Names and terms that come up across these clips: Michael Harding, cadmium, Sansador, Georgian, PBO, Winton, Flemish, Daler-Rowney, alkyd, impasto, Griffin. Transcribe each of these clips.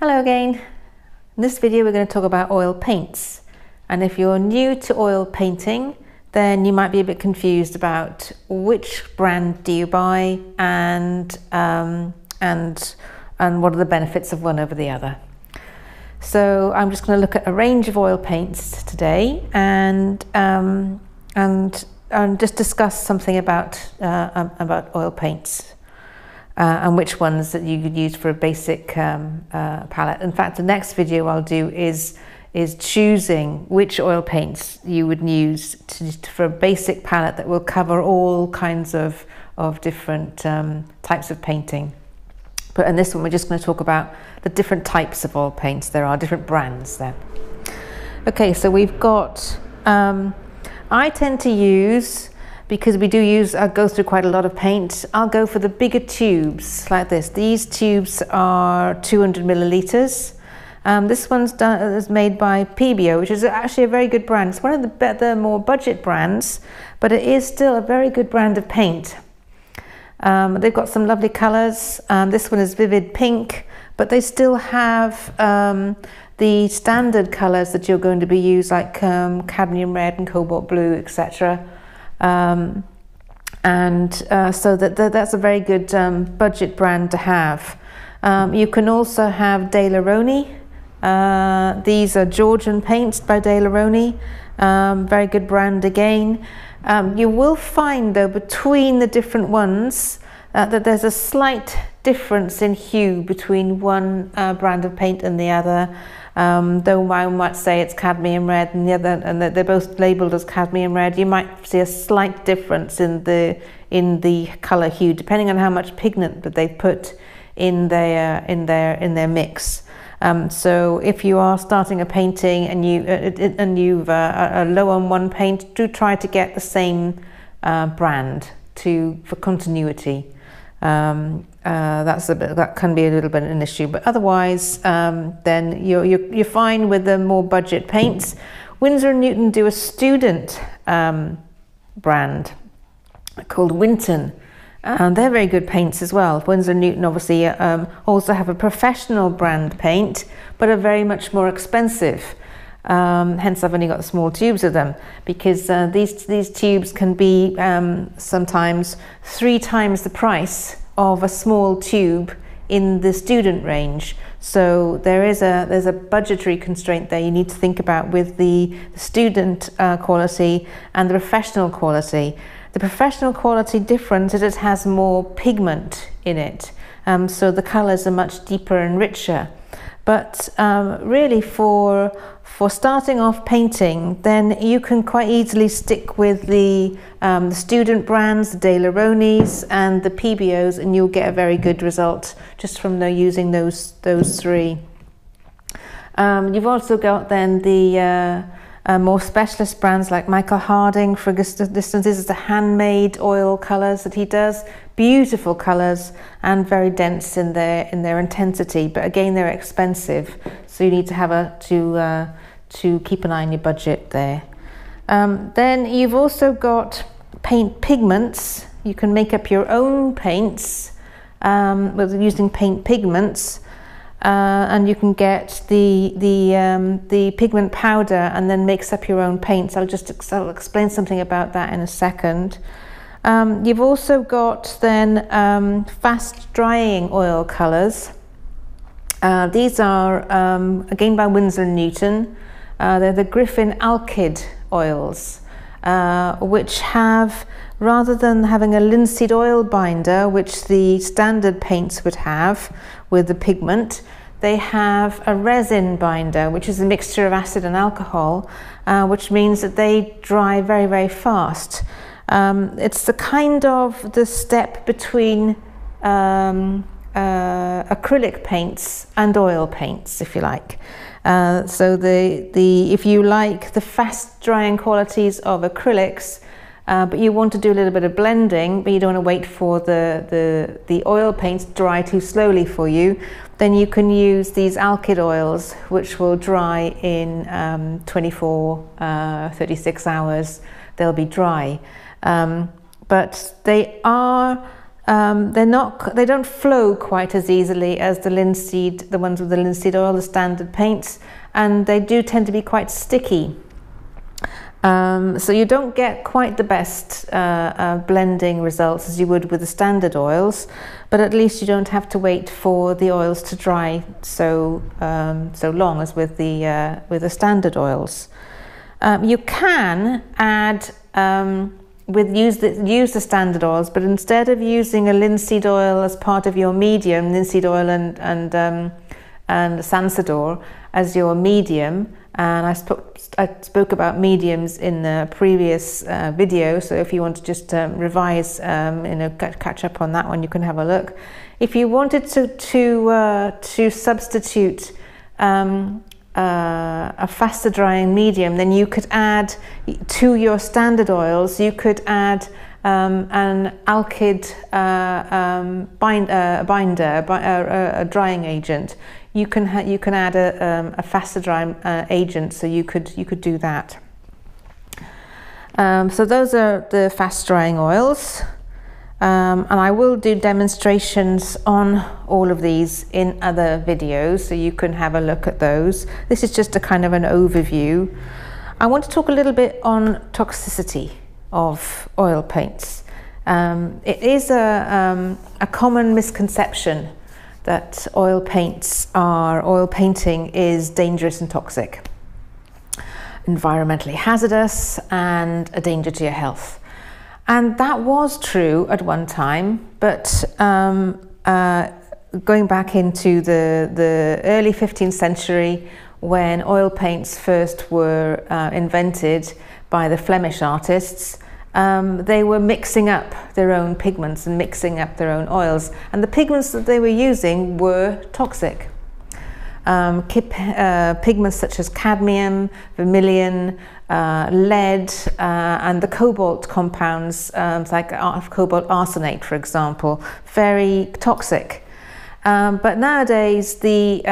Hello again. In this video we're going to talk about oil paints, and if you're new to oil painting then you might be a bit confused about which brand do you buy and what are the benefits of one over the other. So I'm just going to look at a range of oil paints today and just discuss something about oil paints. And which ones that you could use for a basic palette. In fact, the next video I'll do is choosing which oil paints you would use for a basic palette that will cover all kinds of different types of painting. But in this one, we're just going to talk about the different types of oil paints. There are different brands there. Okay, so we've got, I tend to use, because we do use, I go through quite a lot of paint, I'll go for the bigger tubes like this. These tubes are 200 millilitres. This one's is made by PBO, which is actually a very good brand. It's one of the better, more budget brands, but it is still a very good brand of paint. They've got some lovely colours. This one is vivid pink, but they still have the standard colours that you're going to be used, like cadmium red and cobalt blue, etc. So that's a very good budget brand to have. You can also have Daler-Rowney. These are Georgian paints by Daler-Rowney. Very good brand again. You will find though between the different ones that there's a slight difference in hue between one brand of paint and the other. Though one might say it's cadmium red and the other, and they're both labelled as cadmium red, you might see a slight difference in the colour hue depending on how much pigment that they put in their mix. So if you are starting a painting and you're low on one paint, do try to get the same brand for continuity. That can be a little bit an issue, but otherwise then you're fine with the more budget paints. Winsor & Newton do a student brand called Winton, and they're very good paints as well. Winsor & Newton obviously also have a professional brand paint, but are very much more expensive. Hence I've only got small tubes of them, because these tubes can be sometimes 3 times the price of a small tube in the student range. So there's a budgetary constraint there you need to think about with the student quality and the professional quality. The professional quality difference is it has more pigment in it, so the colours are much deeper and richer. But really for starting off painting, then you can quite easily stick with the student brands, the Daler-Rowney's and the PBO's, and you'll get a very good result just from using those three. You've also got then the more specialist brands like Michael Harding, for instance. This is the handmade oil colours that he does. Beautiful colours and very dense in their intensity, but again they're expensive, so you need to have to keep an eye on your budget there. Then you've also got paint pigments. You can make up your own paints with using paint pigments. And you can get the pigment powder and then mix up your own paints. I'll explain something about that in a second. You've also got then fast drying oil colours. These are again by Winsor & Newton. They're the Griffin alkyd oils, which have, rather than having a linseed oil binder, which the standard paints would have with the pigment, they have a resin binder, which is a mixture of acid and alcohol, which means that they dry very, very fast. It's the kind of the step between acrylic paints and oil paints, if you like. So if you like the fast drying qualities of acrylics, but you want to do a little bit of blending, but you don't want to wait for the oil paints to dry too slowly for you, then you can use these alkyd oils, which will dry in 36 hours. They'll be dry, but they are They don't flow quite as easily as the linseed, the ones with the linseed oil, the standard paints, and they do tend to be quite sticky. So you don't get quite the best blending results as you would with the standard oils, but at least you don't have to wait for the oils to dry so so long as with the standard oils. You can add use the standard oils, but instead of using a linseed oil as part of your medium, linseed oil and Sansador as your medium. And I spoke about mediums in the previous video, so if you want to just revise, catch up on that one, you can have a look. If you wanted to substitute a faster drying medium, then you could add to your standard oils, you could add an alkyd binder, a drying agent. You can add a faster drying agent, so you could do that. So those are the fast drying oils, and I will do demonstrations on all of these in other videos, so you can have a look at those. This is just a kind of an overview. I want to talk a little bit on toxicity of oil paints. It is a common misconception that oil painting is dangerous and toxic, environmentally hazardous and a danger to your health. And that was true at one time, but going back into the early 15th century, when oil paints first were invented by the Flemish artists, they were mixing up their own pigments and mixing up their own oils, and the pigments that they were using were toxic. Pigments such as cadmium, vermilion, lead, and the cobalt compounds, like cobalt arsenate, for example, very toxic. But nowadays, the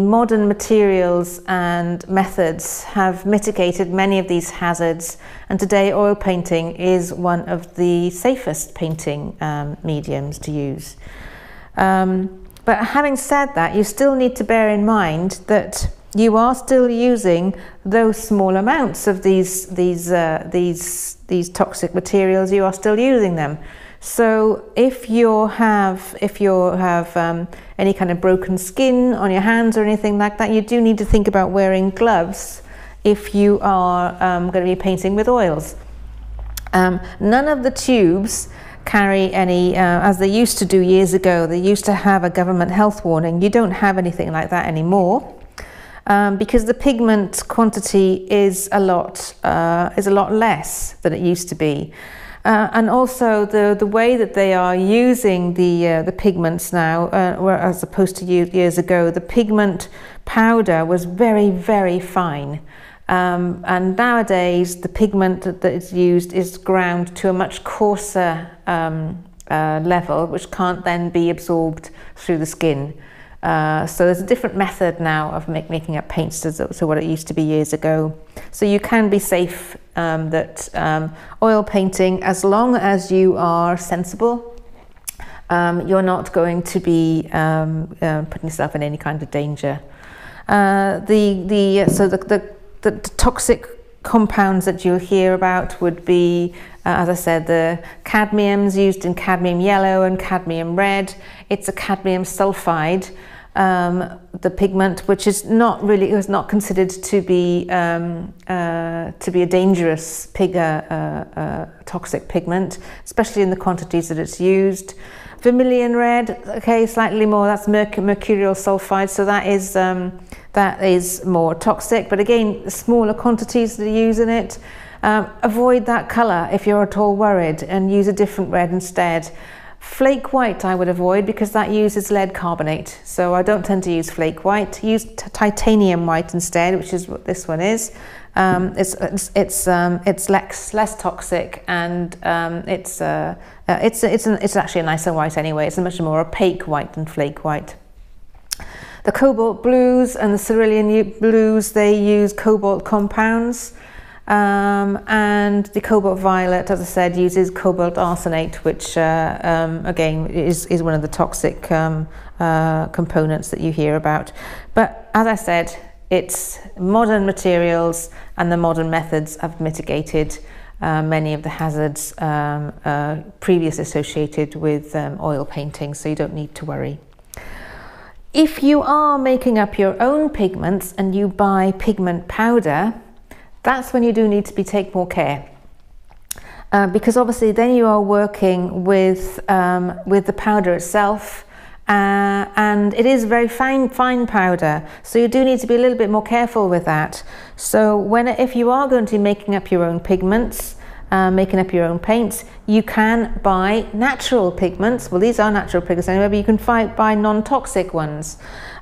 modern materials and methods have mitigated many of these hazards, and today oil painting is one of the safest painting mediums to use. But having said that, you still need to bear in mind that you are still using those small amounts of these toxic materials. You are still using them. So if you have any kind of broken skin on your hands or anything like that, you do need to think about wearing gloves if you are going to be painting with oils. None of the tubes carry any, as they used to do years ago, they used to have a government health warning. You don't have anything like that anymore, because the pigment quantity is a lot less than it used to be. And also the way that they are using the pigments now, as opposed to years ago, the pigment powder was very, very fine. And nowadays the pigment that is used is ground to a much coarser level, which can't then be absorbed through the skin. So there's a different method now of making up paints to what it used to be years ago. So you can be safe that oil painting, as long as you are sensible, you're not going to be putting yourself in any kind of danger. So the toxic compounds that you'll hear about would be, as I said, the cadmiums used in cadmium yellow and cadmium red. It's a cadmium sulfide, the pigment, which is not really, it was not considered to be a dangerous toxic pigment, especially in the quantities that it's used. Vermilion red, okay, slightly more. That's mercurial sulfide, so that is more toxic. But again, smaller quantities that are used in it. Avoid that colour if you're at all worried, and use a different red instead. Flake white I would avoid, because that uses lead carbonate, so I don't tend to use flake white. Use titanium white instead, which is what this one is. It's less toxic, and it's actually a nicer white anyway. It's a much more opaque white than flake white. The cobalt blues and the cerulean blues, they use cobalt compounds. And the cobalt violet, as I said, uses cobalt arsenate, which again is one of the toxic components that you hear about. But as I said, it's modern materials and the modern methods have mitigated many of the hazards previously associated with oil painting, so you don't need to worry. If you are making up your own pigments and you buy pigment powder, that's when you do need to take more care, because obviously then you are working with the powder itself, and it is very fine powder, so you do need to be a little bit more careful with that. So if you are going to be making up your own pigments, making up your own paints, you can buy natural pigments. Well, these are natural pigments anyway, but you can buy non-toxic ones.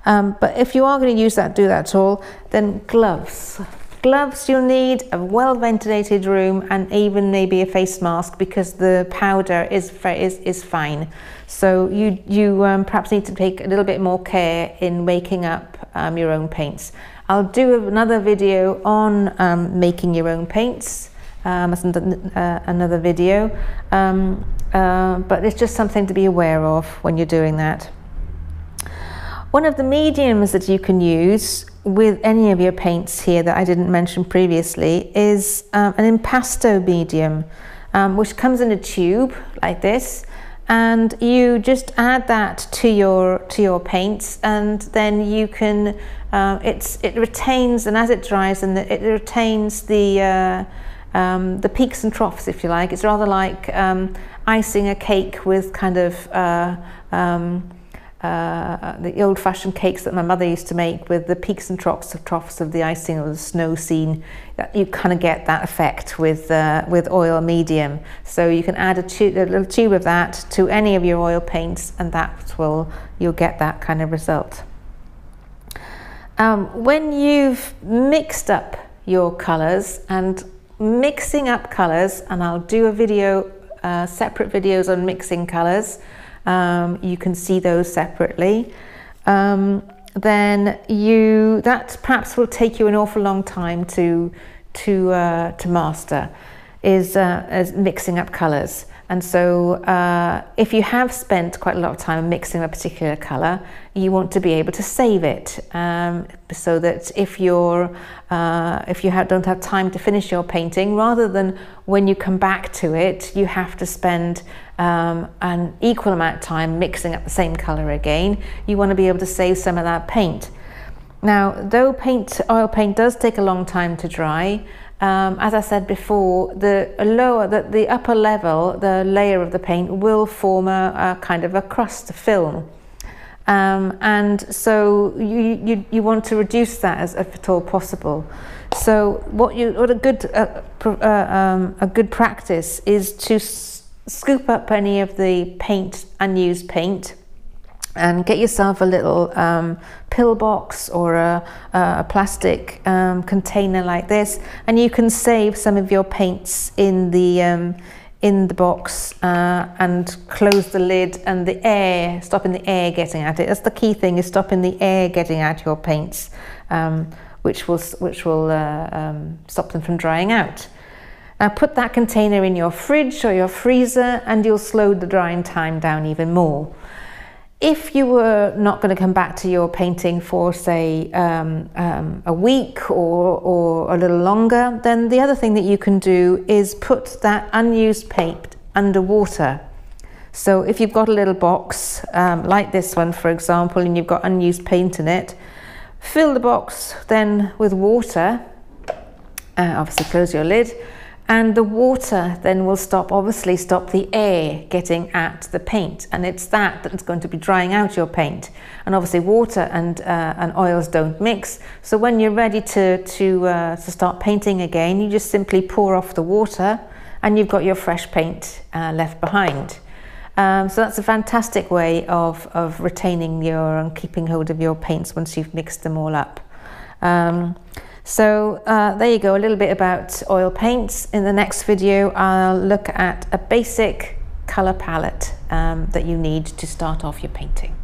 But if you are going to do that at all, then gloves. Gloves, you'll need a well-ventilated room and even maybe a face mask, because the powder is fine. So you perhaps need to take a little bit more care in making up your own paints. I'll do another video on making your own paints, another video, but it's just something to be aware of when you're doing that. One of the mediums that you can use with any of your paints here that I didn't mention previously is an impasto medium, which comes in a tube like this, and you just add that to your paints, and then you can it retains, and as it dries, and it retains the peaks and troughs, if you like. It's rather like icing a cake with kind of the old-fashioned cakes that my mother used to make, with the peaks and troughs of the icing or the snow scene. You kind of get that effect with oil medium. So you can add a little tube of that to any of your oil paints, and you'll get that kind of result. When you've mixed up your colours, and mixing up colours, and I'll do a video, separate videos on mixing colours. You can see those separately. Then that perhaps will take you an awful long time to master, is mixing up colours. And so if you have spent quite a lot of time mixing a particular colour, you want to be able to save it, so that if you don't have time to finish your painting, rather than when you come back to it, you have to spend an equal amount of time mixing up the same colour again. You want to be able to save some of that paint. Now, though oil paint does take a long time to dry, as I said before, the upper level, the layer of the paint, will form a kind of a crust, a film, and so you want to reduce that if at all possible. So a good practice is to scoop up any of the unused paint, and get yourself a little pillbox or a plastic container like this, and you can save some of your paints in the box, and close the lid, and stopping the air getting at it. That's the key thing, is stopping the air getting at your paints, which will stop them from drying out. Now put that container in your fridge or your freezer, and you'll slow the drying time down even more. If you were not going to come back to your painting for, say, a week or a little longer, then the other thing that you can do is put that unused paint underwater. So if you've got a little box like this one, for example, and you've got unused paint in it, fill the box then with water, obviously close your lid, and the water then will obviously stop the air getting at the paint, and it's that's going to be drying out your paint. And obviously water and oils don't mix, so when you're ready to start painting again, you just simply pour off the water, and you've got your fresh paint left behind. So that's a fantastic way of retaining and keeping hold of your paints once you've mixed them all up. So there you go, a little bit about oil paints. In the next video, I'll look at a basic colour palette that you need to start off your painting.